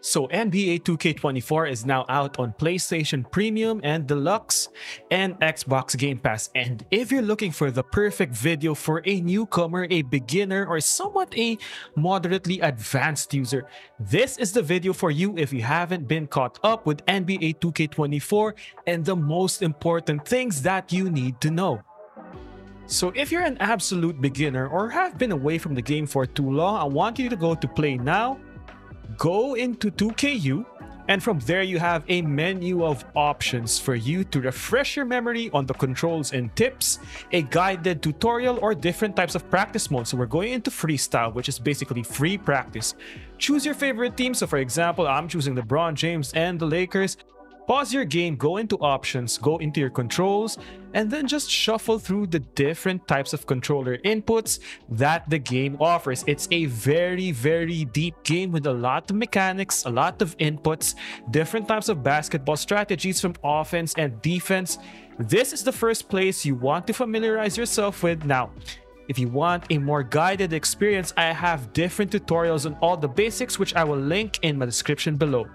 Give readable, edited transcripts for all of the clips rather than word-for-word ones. So NBA 2K24 is now out on PlayStation Premium and Deluxe and Xbox Game Pass. And if you're looking for the perfect video for a newcomer, a beginner, or somewhat a moderately advanced user, this is the video for you if you haven't been caught up with NBA 2K24 and the most important things that you need to know. So if you're an absolute beginner or have been away from the game for too long, I want you to go to Play Now, go into 2KU, and from there you have a menu of options for you to refresh your memory on the controls and tips, a guided tutorial, or different types of practice modes. So we're going into freestyle, which is basically free practice. Choose your favorite team. So for example, I'm choosing LeBron James and the Lakers. Pause your game, go into options, go into your controls, and then just shuffle through the different types of controller inputs that the game offers. It's a very, very deep game with a lot of mechanics, a lot of inputs, different types of basketball strategies from offense and defense. This is the first place you want to familiarize yourself with. Now, if you want a more guided experience, I have different tutorials on all the basics, which I will link in my description below.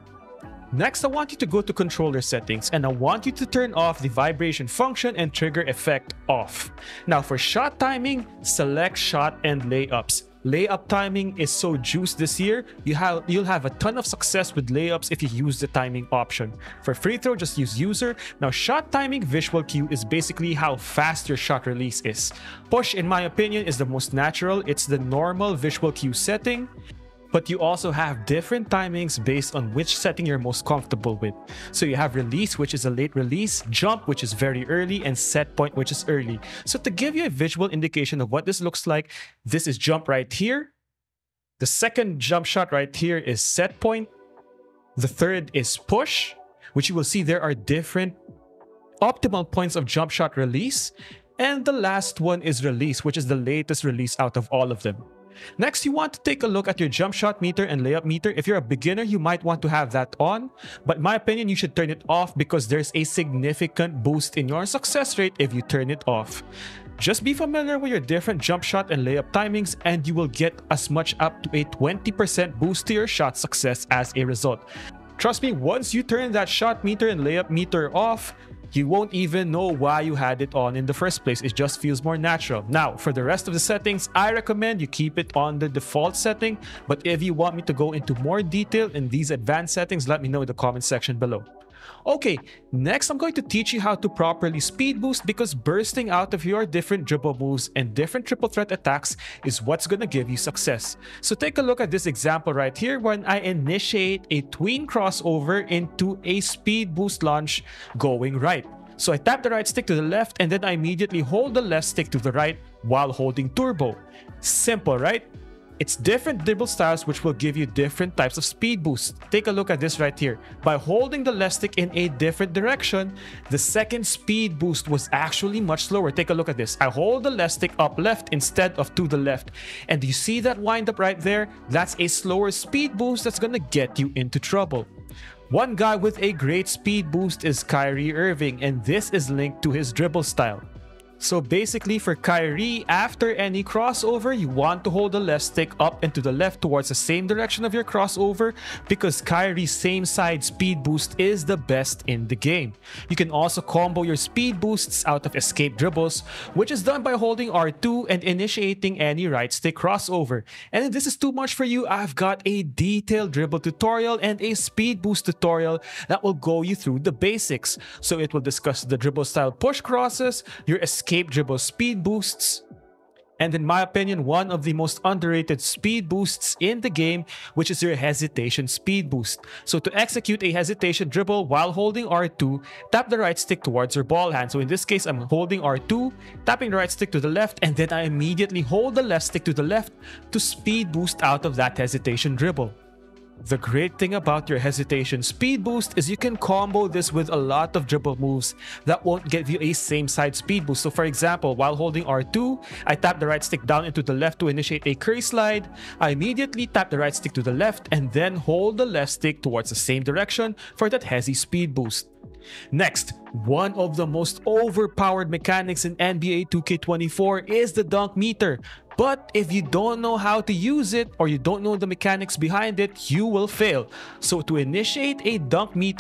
Next, I want you to go to controller settings, and I want you to turn off the vibration function and trigger effect off. Now for shot timing, select shot and layups. Layup timing is so juiced this year. You'll have a ton of success with layups if you use the timing option. For free throw, just use user. Now shot timing visual cue is basically how fast your shot release is. Push, in my opinion, is the most natural. It's the normal visual cue setting. But you also have different timings based on which setting you're most comfortable with. So you have release, which is a late release, jump, which is very early, and set point, which is early. So to give you a visual indication of what this looks like, this is jump right here. The second jump shot right here is set point. The third is push, which you will see there are different optimal points of jump shot release. And the last one is release, which is the latest release out of all of them. Next, you want to take a look at your jump shot meter and layup meter. If you're a beginner, you might want to have that on, but in my opinion, you should turn it off because there's a significant boost in your success rate if you turn it off. Just be familiar with your different jump shot and layup timings, and you will get as much up to a 20% boost to your shot success as a result. Trust me, once you turn that shot meter and layup meter off, you won't even know why you had it on in the first place. It just feels more natural. Now, for the rest of the settings, I recommend you keep it on the default setting. But if you want me to go into more detail in these advanced settings, let me know in the comment section below. Okay, next I'm going to teach you how to properly speed boost, because bursting out of your different dribble moves and different triple threat attacks is what's going to give you success. So take a look at this example right here when I initiate a tween crossover into a speed boost launch going right. So I tap the right stick to the left, and then I immediately hold the left stick to the right while holding turbo. Simple, right? It's different dribble styles which will give you different types of speed boosts. Take a look at this right here. By holding the left stick in a different direction, the second speed boost was actually much slower. Take a look at this. I hold the left stick up left instead of to the left. And you see that wind up right there? That's a slower speed boost that's going to get you into trouble. One guy with a great speed boost is Kyrie Irving, and this is linked to his dribble style. So basically for Kyrie, after any crossover, you want to hold the left stick up and to the left towards the same direction of your crossover, because Kyrie's same side speed boost is the best in the game. You can also combo your speed boosts out of escape dribbles, which is done by holding R2 and initiating any right stick crossover. And if this is too much for you, I've got a detailed dribble tutorial and a speed boost tutorial that will go you through the basics. So it will discuss the dribble style push crosses, your escape dribble speed boosts, and in my opinion, one of the most underrated speed boosts in the game, which is your hesitation speed boost. So to execute a hesitation dribble while holding R2, tap the right stick towards your ball hand. So in this case, I'm holding R2, tapping the right stick to the left, and then I immediately hold the left stick to the left to speed boost out of that hesitation dribble. The great thing about your hesitation speed boost is you can combo this with a lot of dribble moves that won't give you a same side speed boost. So for example, while holding R2, I tap the right stick down and to the left to initiate a curry slide. I immediately tap the right stick to the left and then hold the left stick towards the same direction for that hesi speed boost. Next, one of the most overpowered mechanics in NBA 2K24 is the dunk meter. But if you don't know how to use it or you don't know the mechanics behind it, you will fail. So to initiate a dunk with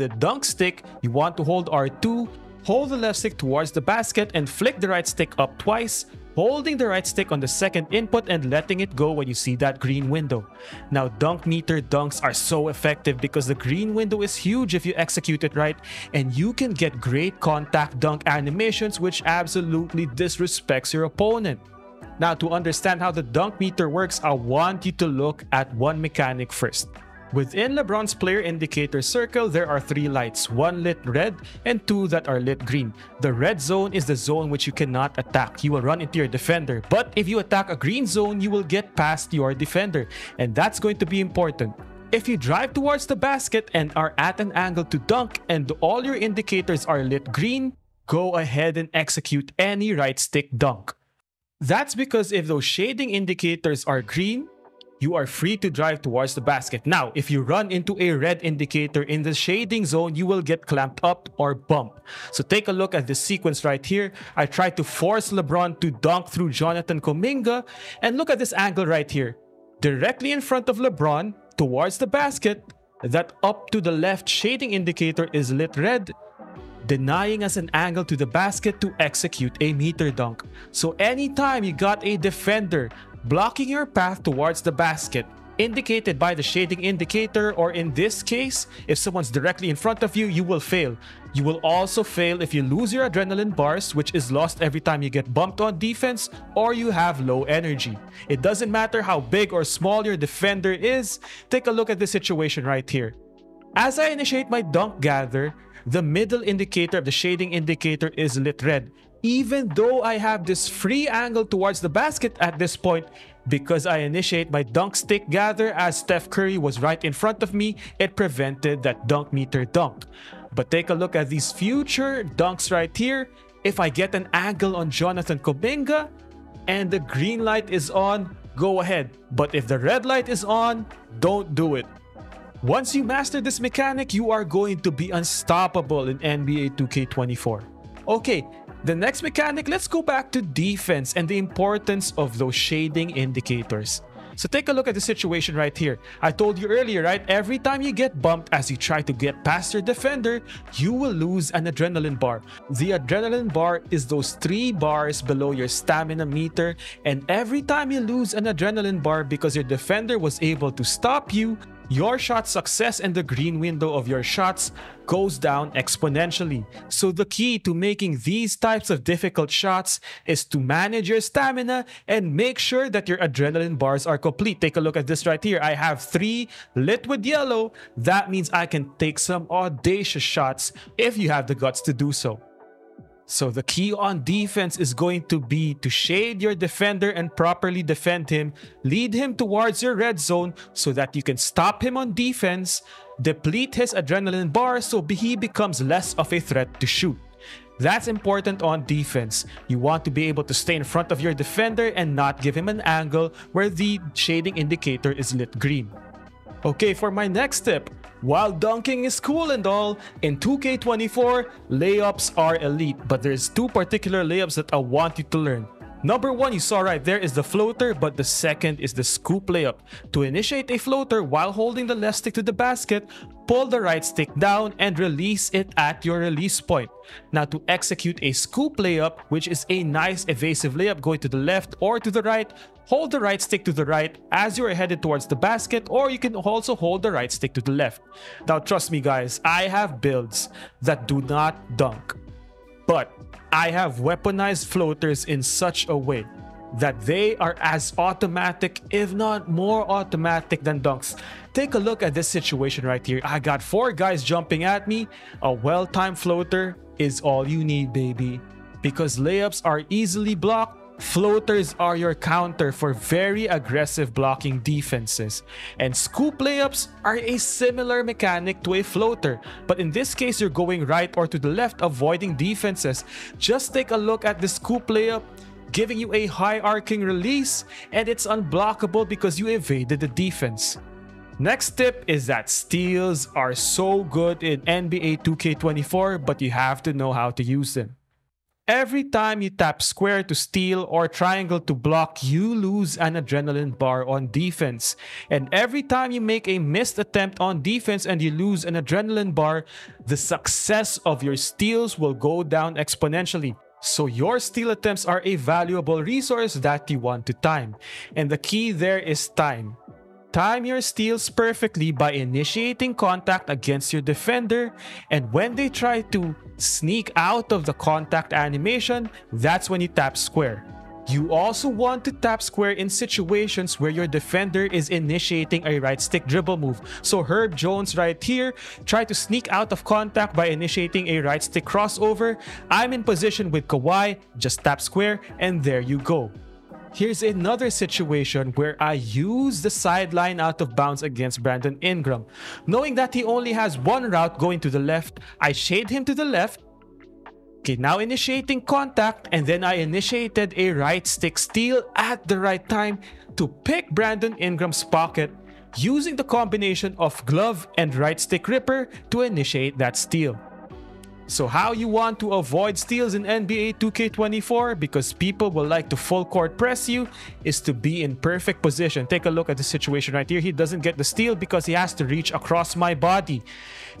a dunk stick, you want to hold R2, hold the left stick towards the basket and flick the right stick up twice, holding the right stick on the second input and letting it go when you see that green window. Now, dunk meter dunks are so effective because the green window is huge if you execute it right, and you can get great contact dunk animations which absolutely disrespects your opponent. Now, to understand how the dunk meter works, I want you to look at one mechanic first. Within LeBron's player indicator circle, there are three lights, one lit red and two that are lit green. The red zone is the zone which you cannot attack. You will run into your defender, but if you attack a green zone, you will get past your defender, and that's going to be important. If you drive towards the basket and are at an angle to dunk and all your indicators are lit green, go ahead and execute any right stick dunk. That's because if those shading indicators are green, you are free to drive towards the basket. Now, if you run into a red indicator in the shading zone, you will get clamped up or bumped. So take a look at this sequence right here. I tried to force LeBron to dunk through Jonathan Kuminga, and look at this angle right here. Directly in front of LeBron, towards the basket, that up to the left shading indicator is lit red, denying us an angle to the basket to execute a meter dunk. So anytime you got a defender blocking your path towards the basket, indicated by the shading indicator, or in this case, if someone's directly in front of you, you will fail. You will also fail if you lose your adrenaline bars, which is lost every time you get bumped on defense, or you have low energy. It doesn't matter how big or small your defender is. Take a look at this situation right here. As I initiate my dunk gather, the middle indicator of the shading indicator is lit red. Even though I have this free angle towards the basket at this point, because I initiate my dunk stick gather as Steph Curry was right in front of me, it prevented that dunk meter dunk. But take a look at these future dunks right here. If I get an angle on Jonathan Kuminga and the green light is on, go ahead. But if the red light is on, don't do it. Once you master this mechanic, you are going to be unstoppable in NBA 2K24. Okay. The next mechanic, let's go back to defense and the importance of those shading indicators. So take a look at the situation right here. I told you earlier, right? Every time you get bumped as you try to get past your defender, you will lose an adrenaline bar. The adrenaline bar is those 3 bars below your stamina meter. And every time you lose an adrenaline bar because your defender was able to stop you, your shot success and the green window of your shots goes down exponentially. So the key to making these types of difficult shots is to manage your stamina and make sure that your adrenaline bars are complete. Take a look at this right here. I have 3 lit with yellow. That means I can take some audacious shots if you have the guts to do so. So the key on defense is going to be to shade your defender and properly defend him, lead him towards your red zone so that you can stop him on defense, deplete his adrenaline bar so he becomes less of a threat to shoot. That's important on defense. You want to be able to stay in front of your defender and not give him an angle where the shading indicator is lit green. Okay, for my next tip, while dunking is cool and all, in 2K24, layups are elite, but there's 2 particular layups that I want you to learn. Number 1 you saw right there is the floater, but the second is the scoop layup. To initiate a floater while holding the left stick to the basket, pull the right stick down and release it at your release point. Now to execute a scoop layup, which is a nice evasive layup going to the left or to the right, hold the right stick to the right as you are headed towards the basket, or you can also hold the right stick to the left. Now trust me guys, I have builds that do not dunk, but I have weaponized floaters in such a way that they are as automatic, if not more automatic than dunks. Take a look at this situation right here. I got 4 guys jumping at me. A well-timed floater is all you need, baby. Because layups are easily blocked, floaters are your counter for very aggressive blocking defenses. And scoop layups are a similar mechanic to a floater, but in this case you're going right or to the left, avoiding defenses. Just take a look at the scoop layup, giving you a high arcing release, and it's unblockable because you evaded the defense. Next tip is that steals are so good in NBA 2K24, but you have to know how to use them. Every time you tap square to steal or triangle to block, you lose an adrenaline bar on defense. And every time you make a missed attempt on defense and you lose an adrenaline bar, the success of your steals will go down exponentially. So your steal attempts are a valuable resource that you want to time. And the key there is time. Time your steals perfectly by initiating contact against your defender, and when they try to sneak out of the contact animation, that's when you tap square. You also want to tap square in situations where your defender is initiating a right stick dribble move. So Herb Jones right here, try to sneak out of contact by initiating a right stick crossover. I'm in position with Kawhi, just tap square, and there you go. Here's another situation where I use the sideline out of bounds against Brandon Ingram. Knowing that he only has one route going to the left, I shade him to the left. Okay, now initiating contact, and then I initiated a right stick steal at the right time to pick Brandon Ingram's pocket using the combination of glove and right stick ripper to initiate that steal. So how you want to avoid steals in NBA 2K24, because people will like to full court press you, is to be in perfect position. Take a look at the situation right here. He doesn't get the steal because he has to reach across my body.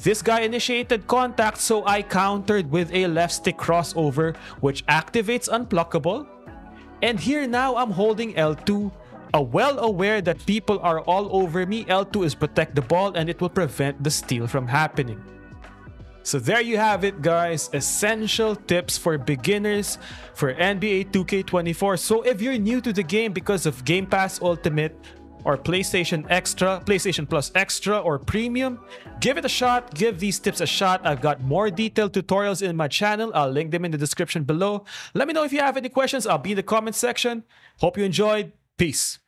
This guy initiated contact, so I countered with a left stick crossover, which activates unblockable. And here now I'm holding L2. I'm well aware that people are all over me. L2 is protect the ball, and it will prevent the steal from happening. So there you have it, guys, essential tips for beginners for NBA 2K24. So if you're new to the game because of Game Pass Ultimate or PlayStation Extra, PlayStation Plus Extra or Premium, give it a shot, give these tips a shot. I've got more detailed tutorials in my channel. I'll link them in the description below. Let me know if you have any questions. I'll be in the comment section. Hope you enjoyed. Peace.